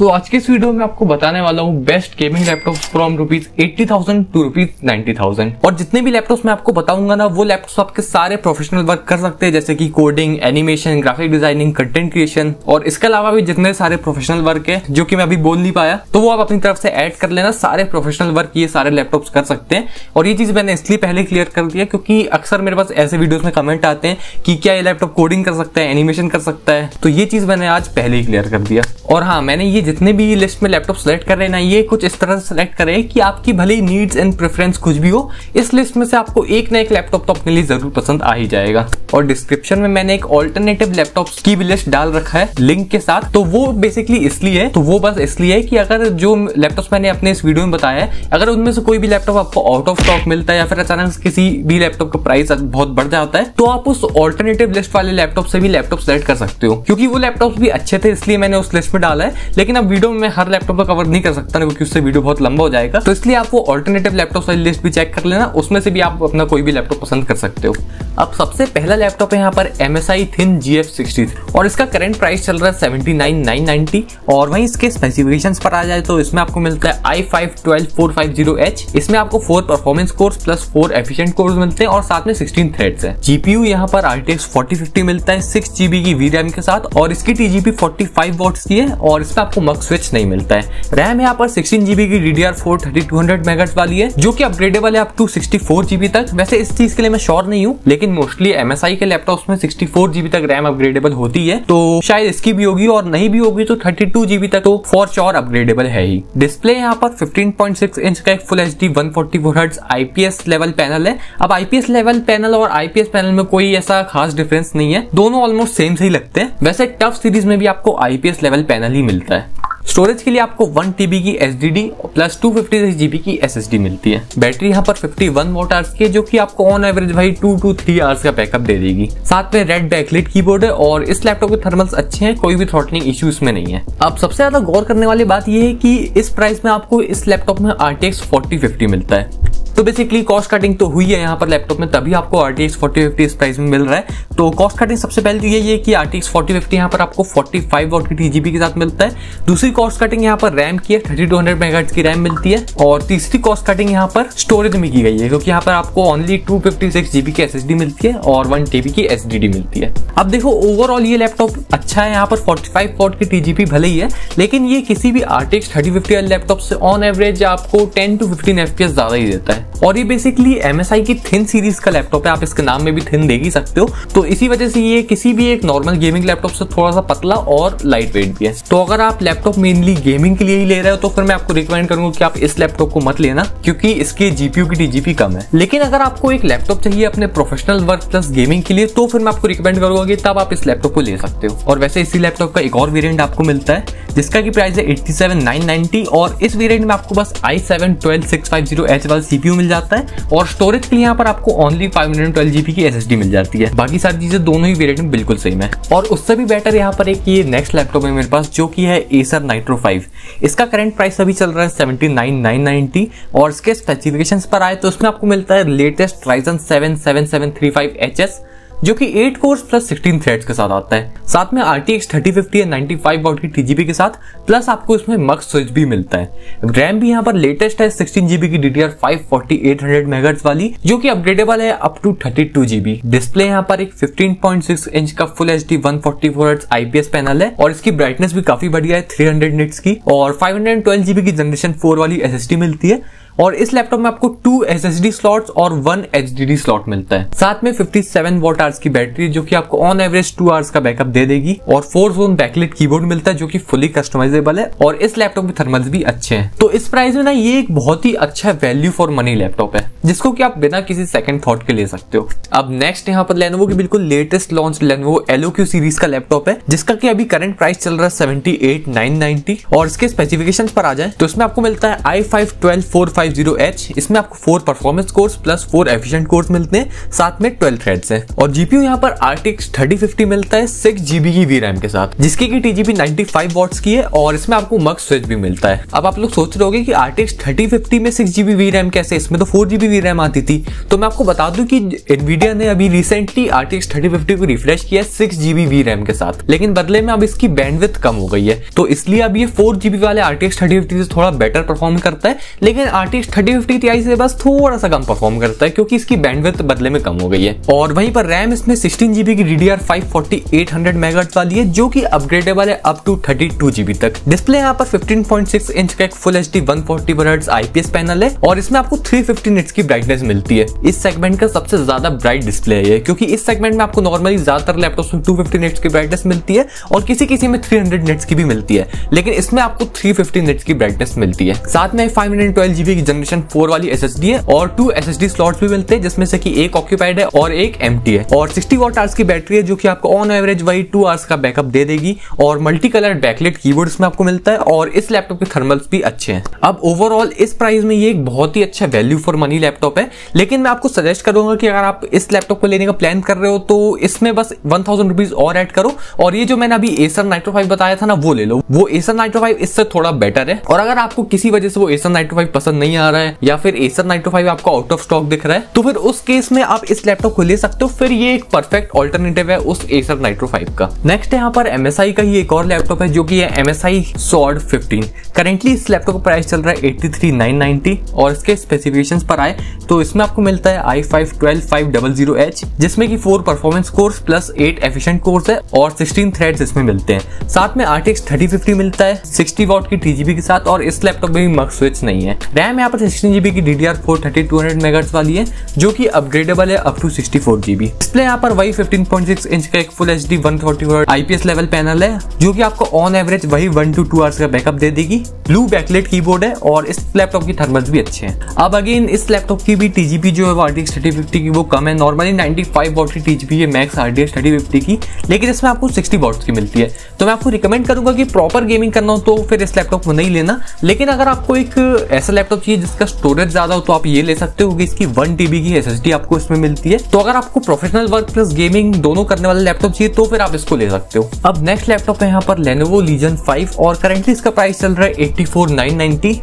So, आज के इस वीडियो में आपको बताने वाला हूँ best gaming laptop from ₹80,000 to ₹90,000। और जितने भी लैपटॉप्स मैं आपको बताऊंगा ना, वो लैपटॉप आपके सारे प्रोफेशनल वर्क कर सकते हैं, जैसे कि coding, animation, graphic designing, content creation और इसके अलावा भी जितने सारे प्रोफेशनल वर्क है जो कि मैं अभी बोल नहीं पाया, तो वो आप अपनी तरफ से ऐड कर लेना। सारे प्रोफेशनल वर्क ये सारे लैपटॉप कर सकते हैं। और ये चीज मैंने इसलिए पहले क्लियर कर दिया क्योंकि अक्सर मेरे पास ऐसे वीडियोस में कमेंट आते हैं कि क्या ये लैपटॉप कोडिंग कर सकता है, एनिमेशन कर सकता है, तो ये चीज मैंने आज पहले ही क्लियर कर दिया। और हाँ, मैंने ये जितने भी लिस्ट में लैपटॉप सेलेक्ट कर रहे हैं ना, ये कुछ इस तरह से सेलेक्ट करें कि आपकी भले ही नीड्स एंड प्रेफरेंस कुछ भी हो, इस लिस्ट में से आपको एक ना एक लैपटॉप तो अपने लिए जरूर पसंद आ ही जाएगा। और डिस्क्रिप्शन में मैंने एक ऑल्टरनेटिव लैपटॉप की भी लिस्ट डाल रखा है लिंक के साथ, तो वो बेसिकली इसलिए है, तो वो बस इसलिए है कि अगर जो लैपटॉप मैंने अपने इस वीडियो में बताया है, अगर उनमें से कोई भी लैपटॉप आपको आउट ऑफ स्टॉक मिलता है या फिर अचानक किसी भी लैपटॉप का प्राइस बहुत बढ़ जाता है, तो आप उस ऑल्टरनेटिव लिस्ट वाले लैपटॉप से भी लैपटॉप सेलेक्ट कर सकते हो। क्योंकि वो लैपटॉप भी अच्छे थे इसलिए मैंने उस लिस्ट में डाला है, लेकिन अब वीडियो में हर लैपटॉप को कवर नहीं कर सकता क्योंकि उससे वीडियो बहुत लंबा हो जाएगा, तो इसलिए आप वो ऑल्टरनेटिव लैपटॉप वाली लिस्ट भी चेक कर लेना, उसमें से भी आप अपना कोई भी लैपटॉप पसंद कर सकते हो। अब सबसे पहला लैपटॉप है यहाँ पर MSI Thin GF63 और इसका करंट प्राइस चल रहा है 79,990। और वहीं इसके स्पेसिफिकेशंस पर आ जाए तो इसमें आपको मिलता है i5-12450H, इसमें आपको 4 performance cores plus 4 efficient cores मिलते हैं और साथ में 16 थ्रेड्स है। जीपीयू यहाँ पर RTX 4050 मिलता है 6GB की VRAM के साथ और इसकी TGP 45 वॉट्स की है और इसमें आपको मक स्विच नहीं मिलता है। रैम यहाँ पर 16GB की DDR4 3200 मेगाहर्ट्ज़ वाली है जो कि अपग्रेडेबल है अप टू 64GB तक। वैसे इस चीज के लिए मैं श्योर नहीं हूँ, लेकिन मोस्टली MSI के लैपटॉप में 64GB तक रैम अपग्रेडेबल होती है, तो शायद इसकी भी होगी और नहीं भी होगी तो 32GB तक तो फॉर श्योर अपग्रेडेबल है ही। डिस्प्ले यहाँ पर 15.6 इंच का एक full HD 144 hertz IPS level panel है। अब IPS लेवल पैनल और IPS पैनल में कोई ऐसा खास डिफरेंस नहीं है, दोनों ऑलमोस्ट सेम से ही लगते हैं। वैसे टफ सीरीज में भी आपको IPS लेवल पैनल ही मिलता है। स्टोरेज के लिए आपको 1TB की HDD प्लस 256GB की SSD मिलती है। बैटरी यहाँ पर 51 Wh की है जो कि आपको ऑन एवरेज भाई 2 to 3 hours का बैकअप दे देगी। साथ में रेड बैकलाइट कीबोर्ड है और इस लैपटॉप के थर्मल्स अच्छे हैं, कोई भी थ्रॉटलिंग इश्यू इसमें नहीं है। अब सबसे ज्यादा गौर करने वाली बात यह है कि इस प्राइस में आपको इस लैपटॉप में RTX 4050 मिलता है, तो बेसिकली कॉस्ट कटिंग तो हुई है यहाँ पर लैपटॉप में, तभी आपको RTX 4050 इस प्राइस में मिल रहा है। तो कॉस्ट कटिंग सबसे पहले तो यही है कि RTX 4050 यहाँ पर आपको 45 वॉट की TGP के साथ मिलता है। दूसरी कॉस्ट कटिंग यहाँ पर रैम की है, 3200 मेगाहर्ट्ज़ की रैम मिलती है। और तीसरी कॉस्ट कटिंग यहाँ पर स्टोरेज में की गई है क्योंकि यहाँ पर आपको ओनली 256GB की SSD मिलती है और 1TB की HDD मिलती है। अब देखो ओवरऑल ये लैपटॉप अच्छा है, यहाँ पर 45 वॉट की TGP भले ही है, लेकिन ये किसी भी RTX 3050 वाले लैपटॉप से ऑन एवरेज आपको 10 to 15 FPS ज्यादा ही देता है। और ये बेसिकली MSI की थिन सीरीज का लैपटॉप है, आप इसके नाम में भी थिन देख ही सकते हो, तो इसी वजह से ये किसी भी एक नॉर्मल गेमिंग लैपटॉप से थोड़ा सा पतला और लाइट वेट भी है। तो अगर आप लैपटॉप मेनली गेमिंग के लिए ही ले रहे हो तो फिर मैं आपको रिकमेंड करूंगा कि आप इस लैपटॉप को मत लेना क्योंकि इसके जीपीयू की TGP कम है। लेकिन अगर आपको एक लैपटॉप चाहिए अपने प्रोफेशनल वर्क प्लस गेमिंग के लिए, तो फिर मैं आपको रिकमेंड करूंगा कि तब आप इस लैपटॉप को ले सकते हो। और वैसे इसी लैपटॉप का एक और वेरिएंट आपको मिलता है जिसका की प्राइस है 87,990 और इस वेरिएंट में आपको बस i7-12650H वाला CPU मिल जाता है और स्टोरेज के लिए यहाँ पर आपको ओनली 512GB की SSD मिल जाती है। बाकी सारी चीजें दोनों ही वेरिएंट में बिल्कुल सेम है। और उससे भी बेटर यहाँ पर एक ये नेक्स्ट लैपटॉप है मेरे पास जो कि है Acer Nitro 5। इसका करंट प्राइस अभी चल रहा है 79,990 और इसके स्पेसिफिकेशंस पर आए तो इसमें आपको मिलता है लेटेस्ट Ryzen 7 7735HS जो कि 8 कोर्स प्लस 16 थ्रेड्स के साथ आता है। साथ में RTX 3050 या 95 वॉट की TGP के साथ, प्लस आपको इसमें मक स्विच भी मिलता है। रैम भी यहाँ पर लेटेस्ट है 16GB की DDR5 4800 मेगाहर्ट्ज़ वाली जो कि अपग्रेडेबल है अप टू 32GB। डिस्प्ले यहाँ पर एक 15.6 इंच का full HD 144 hertz IPS panel है और इसकी ब्राइटनेस भी काफी बढ़िया है 300 निट्स की और 512GB की जनरेशन 4 वाली SSD मिलती है। और इस लैपटॉप में आपको 2 SSD स्लॉट्स और 1 HDD स्लॉट मिलता है। साथ में 57 Wh की बैटरी जो कि आपको ऑन एवरेज 2 आवर्स का बैकअप दे देगी और 4-zone बैकलाइट कीबोर्ड मिलता है जो कि फुली कस्टमाइजेबल है और इस लैपटॉप के थर्मल्स भी अच्छे हैं। तो इस प्राइस में ना ये एक बहुत ही अच्छा वैल्यू फॉर मनी लैपटॉप है जिसको कि आप बिना किसी सेकंड थॉट के ले सकते हो। अब नेक्स्ट यहाँ पर Lenovo की बिल्कुल latest launch Lenovo LOQ series का लैपटॉप है जिसका कि अभी करंट प्राइस चल रहा है 78,990 और इसके स्पेसिफिकेशंस पर आ जाए तो इसमें आपको मिलता है i5-12450 G1550H। इसमें आपको 4 performance cores plus 4 efficient cores मिलते हैं, साथ में 12 थ्रेड्स हैं। और जीपीयू यहाँ पर RTX 3050 मिलता है 6GB की VRAM के साथ, जिसकी की TGP 95 वॉट्स की है और इसमें आपको मग स्विच भी मिलता है। अब आप लोग सोच रहे होंगे कि RTX 3050 में 6GB VRAM कैसे, इसमें तो 4GB VRAM आती थी। तो मैं आपको बता दूं कि एनवीडिया ने अभी रिसेंटली RTX 3050 को रिफ्रेश किया है 6GB VRAM के साथ, लेकिन बदले में अब इसकी बैंडविड्थ कम हो गई है। तो इसलिए अब ये 4GB वाले RTX 3050 से थोड़ा बेटर परफॉर्म करता है, लेकिन RTX 3050 Ti से बस थोड़ा सा कम परफॉर्म करता है क्योंकि इसकी बैंडविड्थ बदले में कम हो गई है। और वहीं पर रैम इसमें 16GB की DDR5 4800 मेगाहर्ट्ज़ वाली है, जो कि अपग्रेडेबल है अप टू 32GB तक। डिस्प्ले यहाँ पर 15.6 इंच का एक full HD 140Hz IPS panel है और इसमें आपको 350 निट्स की ब्राइटनेस मिलती है। इस सेगमेंट का सबसे ज्यादा ब्राइट डिस्प्ले है, क्योंकि इस सेगमेंट में आपको नॉर्मली ज्यादातर लैपटॉप्स में 250 निट्स की ब्राइटनेस मिलती है और किसी में 300 निट्स की भी मिलती है, लेकिन इसमें आपको 350 निट्स की ब्राइटनेस मिलती है। साथ में 512GB की जनरेशन 4 वाली SSD है और 2 SSD स्लॉट्स भी मिलते हैं, जिसमें से कि एक ऑक्यूपाइड है और एक एम्प्टी है। और 60 वॉट आवर्स की बैटरी है, जो कि आपको ऑन एवरेज वही 2 आवर्स का बैकअप दे देगी। और मल्टी कलर बैकलाइट कीबोर्ड इसमें आपको मिलता है और इस लैपटॉप के थर्मल्स भी अच्छे हैं। अब ओवरऑल इस प्राइस में ये एक बहुत ही अच्छा वैल्यू फॉर मनी लैपटॉप है, लेकिन मैं आपको सजेस्ट करूंगा कि अगर आप इस लैपटॉप को लेने का प्लान कर रहे हो तो इसमें बस 1000 रुपीज और ऐड करो और ये जो मैंने अभी Acer Nitro 5 बताया था ना, वो ले लो। वो Acer Nitro 5 इससे थोड़ा बेटर है। और अगर आपको किसी वजह से वो Acer Nitro 5 पसंद नहीं आ रहा है या फिर Acer Nitro 5 आपको आउट ऑफ स्टॉक दिख रहा है, तो फिर उस केस में आप इस लैपटॉप को ले सकते हो। फिर ये एक परफेक्ट ऑल्टरनेटिव है उस Acer Nitro 5 का। नेक्स्ट यहाँ पर MSI का ही एक और लैपटॉप है, जो कि है MSI Sword 15। करेंटली इस लैपटॉप का प्राइस चल रहा है 83,990 और इसके स्पेसिफिकेशंस पर आए तो इसमें आपको मिलता है i5-12500H, जिसमें कि 4 performance cores plus 8 efficient cores है और 16 थ्रेड्स इसमें मिलते हैं। साथ में RTX 3050 मिलता है 60 वॉट की TGP के साथ और इस लैपटॉप में भी मग स्विच नहीं है। रैम यहाँ पर 16GB की DDR4 3200 मेगाहर्ट्ज़ वाली है, जो कि अपग्रेडेबल है अप टू 64GB। डिस्प्ले यहाँ पर वही 15.6 इंच का एक full HD 140Hz IPS level panel है, जो कि आपको ऑन एवरेज वही 1 to 2 आवर्स का बैकअप दे देगी। ब्लू बैकलाइट कीबोर्ड है और इस लैपटॉप की थर्मल्स भी अच्छे हैं। अब अगेन इस लैपटॉप की भी TGP जो है वो RTX 3050 की वो कम है। नॉर्मली 95 वॉट की TGP है मैक्स RTX 3050 की, लेकिन इसमें आपको 60 वॉट की मिलती है। तो मैं आपको रिकमेंड करूंगा कि प्रॉपर गेमिंग करना हो तो फिर इस लैपटॉप को नहीं लेना, लेकिन अगर आपको एक ऐसा लैपटॉप चाहिए जिसका स्टोरेज ज्यादा हो तो आप ये ले सकते हो। इसकी 1TB की SSD आपको इसमें मिलती है। तो अगर आपको प्रोफेशनल वर्क प्लस गेमिंग दोनों करने वाला लैपटॉप चाहिए तो फिर आप इसको ले सकते हो। अब नेक्स्ट लैपटॉप है यहाँ पर Lenovo Legion 5 और करेंटली इसका प्राइस चल रहा है 84,990।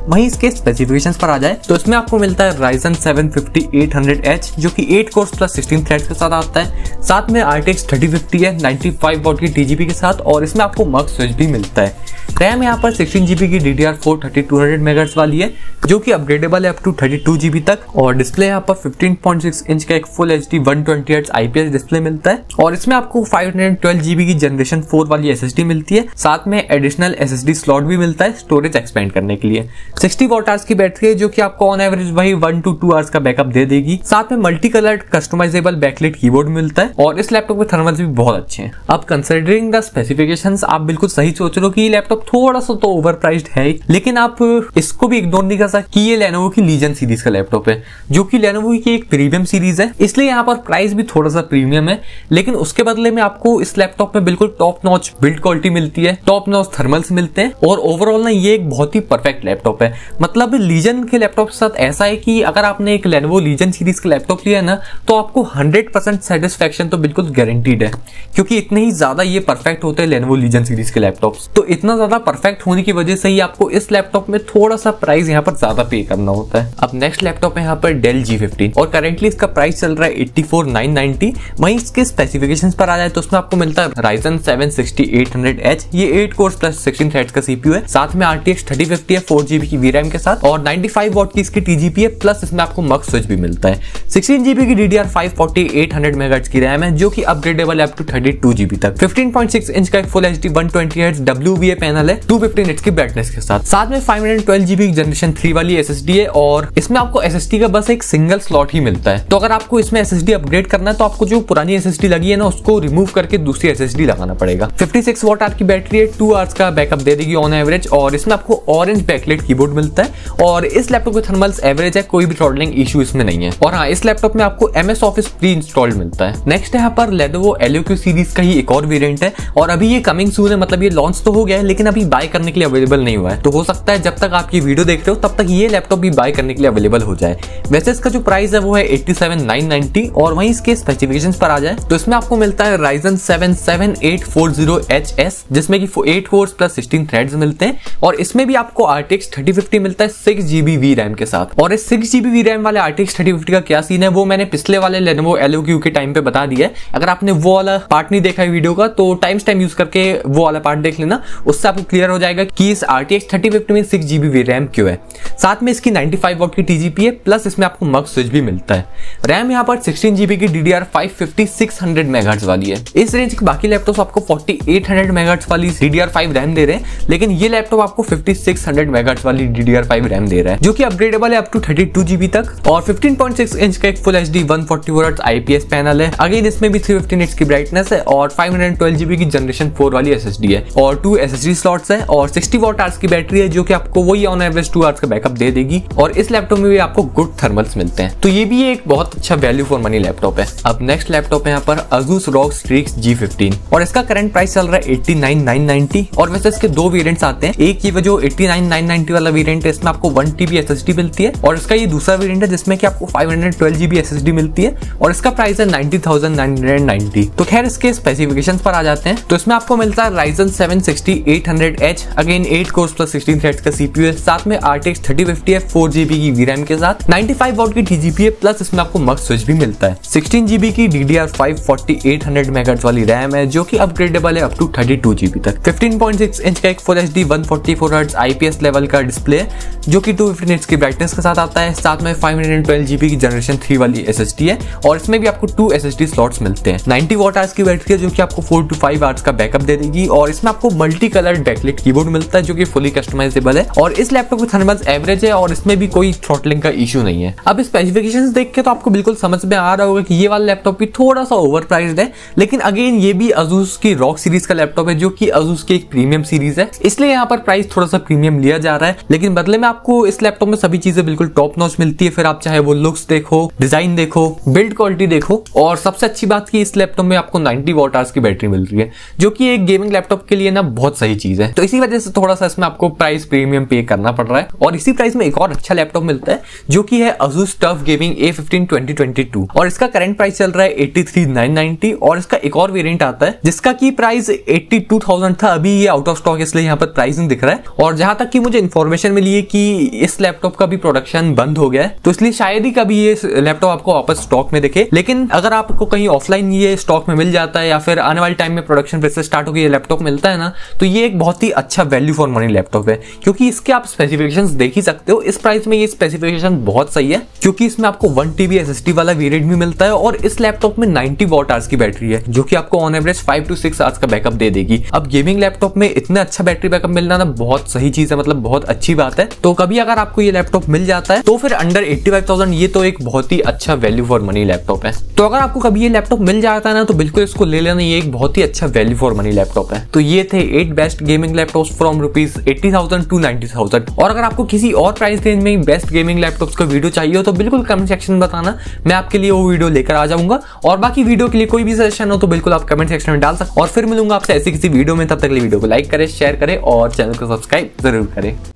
वहीं इसके स्पेसिफिकेशंस पर आ जाए तो इसमें आपको मिलता है Ryzen 7 5800H, जो कि 8 कोर्स प्लस 16 थ्रेड्स के साथ आता है। साथ में RTX 3050 है 95 वॉट की TGP के साथ और इसमें आपको मग स्विच भी मिलता है। रैम यहाँ पर 16GB की DDR4 3200 मेगाहर्ट्ज़ वाली है, जो कि अपग्रेडेबल है अप टू 32GB तक। और डिस्प्ले यहाँ पर 15.6 इंच का एक full HD 120Hz IPS display मिलता है और इसमें आपको 512GB की जनरेशन 4 वाली SSD मिलती है। साथ में एडिशनल SSD स्लॉट भी मिलता है स्टोरेज एक्सपेंड करने के लिए। 60 वॉट आवर्स की बैटरी है, जो कि आपको ऑन एवरेज वही 1 to 2 आवर्स का बैकअप दे देगी। साथ में multi colour customisable backlight keyboard मिलता है और इस लैपटॉप के थर्मल्स भी बहुत अच्छे हैं। अब कंसिडरिंग द स्पेसिफिकेशंस आप बिल्कुल सही सोच रहे हो कि ये लैपटॉप थोड़ा सा तो ओवरप्राइस्ड है, लेकिन आप इसको भी इग्नोर नहीं कर सकते कि ये Lenovo की लीजन सीरीज का लैपटॉप है, जो कि Lenovo की एक प्रीमियम सीरीज है, इसलिए यहाँ पर प्राइस भी थोड़ा सा प्रीमियम है। लेकिन उसके बदले में आपको इस लैपटॉप में बिल्कुल टॉप नॉच बिल्ड क्वालिटी मिलती है, टॉप नॉच थर्मल्स मिलते हैं और ओवरऑल ना ये एक बहुत ही परफेक्ट लैपटॉप है। मतलब लीजन के लैपटॉप के साथ ऐसा है कि अगर आपने एक Lenovo Legion सीरीज का लैपटॉप लिया है ना, तो आपको 100% सेटिस्फेक्शन तो बिल्कुल गारंटीड है, क्योंकि इतने ही ज्यादा ये परफेक्ट होते हैं Lenovo Legion सीरीज के लैपटॉप्स। तो इतना ज्यादा परफेक्ट होने की वजह से ही आपको इस लैपटॉप में थोड़ा सा प्राइस यहाँ पर ज्यादा पे करना होता है। अब नेक्स्ट लैपटॉप है यहाँ पर Dell G15 और करेंटली इसका प्राइस चल रहा है 84,990। वहीं इसके स्पेसिफिकेशंस पर आ जाए तो उसमें आपको मिलता है Ryzen 7 6800H, ये 8 कोर्स प्लस 16 थ्रेड्स का CPU है। साथ में RTX 3050 है 4GB की VRAM के साथ और 95 वॉट की इसकी TGP है, प्लस इसमें आपको मग स्विच भी मिलता है। 16GB की DDR5 4800 मेगाहर्ट्ज़ की रैम है, जो कि अपग्रेडेबल है अप टू 32GB तक। 15.6 इंच का एक full HD 120Hz WV panel है 250 निट्स की ब्राइटनेस के साथ। साथ में 512GB की जनरेशन 3 वाली SSD है और इसमें आपको SSD का बस एक सिंगल स्लॉट ही मिलता है। तो अगर आपको इसमें SSD अपग्रेड करना है तो आपको जो पुरानी SSD लगी है ना, उसको रिमूव करके दूसरी SSD लगाना पड़ेगा। 56 वॉट आवर की बैटरी है, 2 आवर्स का बैकअप दे देगी ऑन एवरेज और इसमें आपको ऑरेंज बैकलाइट कीबोर्ड मिलता है और इस लैपटॉप के थर्मल्स एवरेज है, कोई भी थ्रॉटलिंग इशू इसमें नहीं है। और हाँ, इस लैपटॉप में आपको MS Office प्री इंस्टॉल्ड मिलता है। नेक्स्ट यहाँ पर Lenovo LOQ सीरीज का ही एक और वेरिएंट है और अभी ये कमिंग सून है, मतलब ये लॉन्च तो हो गया है लेकिन अभी बाय करने के लिए अवेलेबल नहीं हुआ है। तो हो सकता है जब तक आप ये वीडियो देख रहे हो तब तक ये ये लैपटॉप भी बाय करने के लिए अवेलेबल हो जाए। वैसे इसका जो प्राइस है वो है 87,990 और वहीं इसके स्पेसिफिकेशन पर आ जाए तो इसमें आपको मिलता है Ryzen 7 7840HS जिसमें कि 8 कोर्स प्लस 16 थ्रेड्स मिलते हैं और इसमें भी आपको RTX 3050 मिलता है 6GB VRAM के साथ। और इस 6GB VRAM वाले RTX 3050 का क्या सीन है वो मैंने पिछले वाले Lenovo LOQ के टाइम पे बता दिया है। अगर आपने वो वाला पार्ट नहीं देखा है वीडियो का तो टाइम यूज करके वो वाला पार्ट देख लेना, उससे आपको क्लियर हो जाएगा कि इस RTX 3050 में 6GB RAM क्यों है। साथ में इसकी 95 वॉट की TGP है प्लस इसमें आपको मग स्विच भी मिलता है। RAM यहाँ पर 16GB की DDR5 5600 MHz वाली है। इस रेंज के बाकी लैपटॉप आपको 4800 MHz वाली DDR5 RAM दे रहे हैं लेकिन ये लैपटॉप आपको 5600 MHz वाली DDR5 RAM दे रहा है जो कि अपग्रेडेबल है अप टू 32GB तक। और 15.6 इंच का एक full HD 144Hz IPS panel है। अगेन इसमें भी 350 nits की ब्राइटनेस है और 512GB की जनरेशन 4 वाली SSD है और 2 SSD स्लॉट्स है और 60 वॉट आवर्स की बैटरी है जो कि आपको वही ऑन एवरेज 2 आवर्स का बैकअप दे देगी। और इस लैपटॉप में भी आपको गुड थर्मल्स मिलते हैं तो ये भी एक बहुत अच्छा वैल्यू फॉर मनी लैपटॉप है। अब नेक्स्ट लैपटॉप है यहाँ पर Asus ROG Strix G15 और इसका करंट प्राइस चल रहा है 89,990 और वैसे इसके दो वेरिएंट्स आते हैं। एक ये जो 89,990 वाला वेरिएंट है इसमें आपको 1TB SSD मिलती है और इसका ये दूसरा वेरिएंट है जिसमें कि आपको 512GB SSD मिलती है और इसका प्राइस है 90,990। तो खैर इसके स्पेसिफिकेशंस पर आ जाते हैं तो इसमें आपको मिलता है Ryzen 7 6800H, again 8 cores plus 16 threads का CPU है, साथ में RTX 3050 है 4GB की VRAM के साथ, 95 वॉट की TGP है प्लस इसमें आपको मग स्विच भी मिलता है। 16GB की DDR5 4800 MHz वाली RAM है जो कि अपग्रेडेबल है अप टू 32GB तक। 15.6 इंच का एक full HD 144Hz IPS level का डिस्प्ले है जो कि 250 nits की ब्राइटनेस के साथ आता है, साथ में 512GB की जनरेशन 3 वाली SSD है और इसमें भी आपको 2 SSD स्लॉट्स मिलते हैं। 90 वॉट आवर्स की बैटरी है जो कि आपको 4 टू 5 आवर्स का बैकअप दे देगी और इसमें आपको मल्टी कलर बैकलिट कीबोर्ड मिलता है जो कि फुली कस्टमाइजेबल है और इस लैपटॉप की थर्मल्स एवरेज है और इसमें भी कोई थ्रॉटलिंग का इशू नहीं है। अब स्पेसिफिकेशंस देख के तो आपको बिल्कुल समझ में आ रहा होगा कि ये वाला लैपटॉप भी थोड़ा सा ओवरप्राइस्ड है लेकिन अगेन ये भी Asus की ROG सीरीज का लैपटॉप है जो कि Asus की एक प्रीमियम सीरीज है इसलिए यहाँ पर प्राइस थोड़ा सा प्रीमियम लिया जा रहा है लेकिन बदले में आपको इस लैपटॉप में सभी चीजें बिल्कुल टॉप नॉच मिलती है। फिर आप चाहे वो लुक्स देखो, डिजाइन देखो, बिल्ड क्वालिटी देखो और सबसे अच्छी बात कि इस लैपटॉप में आपको 90 वॉट आवर्स की बैटरी मिल रही है जो कि एक गेमिंग लैपटॉप के लिए ना बहुत सही चीज है। तो इसी वजह से थोड़ा सा इसमें आपको प्राइस प्रीमियम पे करना पड़ रहा है और इसी प्राइस में एक और अच्छा लैपटॉप मिलता है जो कि है Asus TUF Gaming A15 2022 और इसका करंट प्राइस चल रहा है 83,990 और इसका एक और वेरिएंट आता है जिसका की प्राइस 82,000 था, अभी ये आउट ऑफ स्टॉक इसलिए यहाँ पर प्राइस नहीं दिख रहा है। और जहां तक कि मुझे इन्फॉर्मेशन मिली है कि इस लैपटॉप का भी प्रोडक्शन बंद हो गया है तो इसलिए शायद ही कभी ये लैपटॉप आपको वापस स्टॉक में दिखे, लेकिन अगर आपको कहीं ऑफलाइन ये स्टॉक में मिल जाता है या फिर आने वाले टाइम में प्रोडक्शन फिर से स्टार्ट होकर ये लैपटॉप मिलता है ना तो ये एक बहुत ही अच्छा वैल्यू फॉर मनी लैपटॉप है क्योंकि इसके आप स्पेसिफिकेशंस देख ही सकते हो। इस प्राइस में ये स्पेसिफिकेशन बहुत सही है क्योंकि इसमें आपको 1TB SSD वाला वेरिएंट भी मिलता है और इस लैपटॉप में 90 वॉट आवर्स की बैटरी है जो कि आपको ऑन एवरेज 5 टू 6 आवर्स का बैकअप दे देगी। अब गेमिंग लैपटॉप में इतना अच्छा बैटरी बैकअप मिलना ना बहुत सही चीज है, मतलब बहुत अच्छी बात है। तो कभी अगर आपको ये लैपटॉप मिल जाता है तो फिर अंडर 85,000 ये तो एक बहुत ही अच्छा वैल्यू फॉर मनी लैपटॉप है। तो अगर आपको कभी ये लैपटॉप मिल जाता है ना तो बिल्कुल इसको ले लेना, ये एक बहुत ही अच्छा वैल्यू फॉर मनी लैपटॉप है। तो ये थे 8 best gaming laptops from ₹80,000 to ₹90,000 और अगर आपको किसी और प्राइस रेंज में बेस्ट गेमिंग लैपटॉप्स का वीडियो चाहिए तो बिल्कुल कमेंट सेक्शन में बताना, मैं आपके लिए वो वीडियो लेकर आ जाऊंगा। और बाकी वीडियो के लिए कोई भी सजेशन हो तो बिल्कुल आप कमेंट सेक्शन में डाल सकते हो और फिर मिलूंगा आपसे ऐसी किसी वीडियो में। तब तक के लिए वीडियो को लाइक करें, शेयर करें और चैनल को सब्सक्राइब जरूर करें।